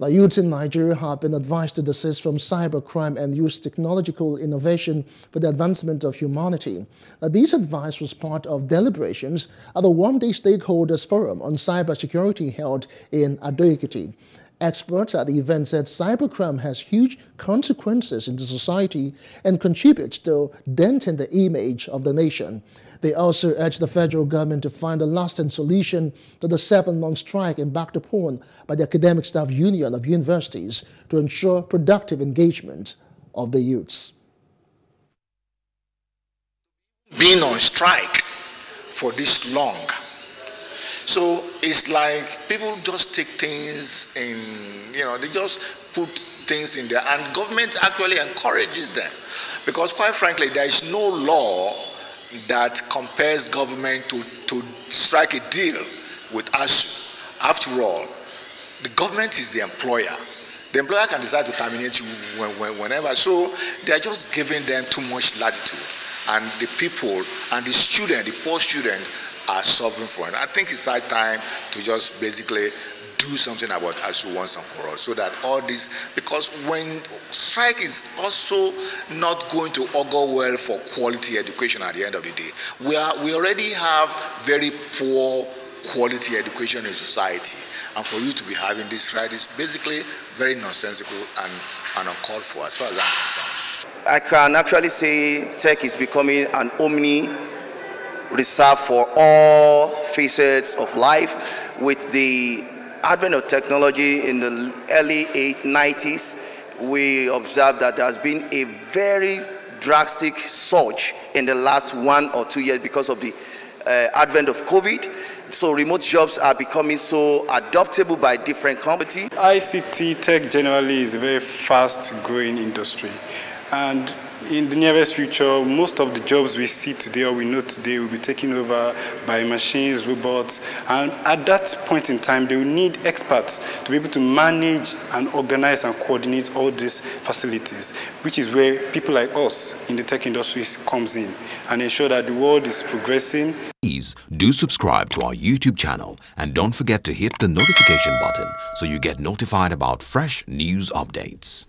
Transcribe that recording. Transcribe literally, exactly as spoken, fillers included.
Now, youths in Nigeria have been advised to desist from cybercrime and use technological innovation for the advancement of humanity. Now, this advice was part of deliberations at the one-day stakeholders forum on cybersecurity held in Ado Ekiti. Experts at the event said cybercrime has huge consequences in the society and contributes to denting the image of the nation. They also urged the federal government to find a lasting solution to the seven-month strike embarked upon by the Academic Staff Union of Universities to ensure productive engagement of the youths. Being on strike for this long, so it's like people just take things in, you know, they just put things in there. And government actually encourages them. Because quite frankly, there is no law that compares government to, to strike a deal with ASU. After all, the government is the employer. The employer can decide to terminate you when, when, whenever. So they're just giving them too much latitude. And the people and the student, the poor student, are sovereign for it. I think it's high time to just basically do something about ASU once and for all, so that all this, because when strike is also not going to augur well for quality education at the end of the day. We are we already have very poor quality education in society, and for you to be having this strike is basically very nonsensical and, and uncalled for, as far as I'm concerned. I can actually say tech is becoming an omni reserved for all facets of life. With the advent of technology in the early nineties, we observed that there has been a very drastic surge in the last one or two years because of the uh, advent of COVID. So remote jobs are becoming so adoptable by different companies. I C T tech generally is a very fast-growing industry. And in the nearest future, most of the jobs we see today or we know today will be taken over by machines, robots, and at that point in time, they will need experts to be able to manage and organize and coordinate all these facilities, which is where people like us in the tech industry comes in and ensure that the world is progressing. Please do subscribe to our YouTube channel and don't forget to hit the notification button so you get notified about fresh news updates.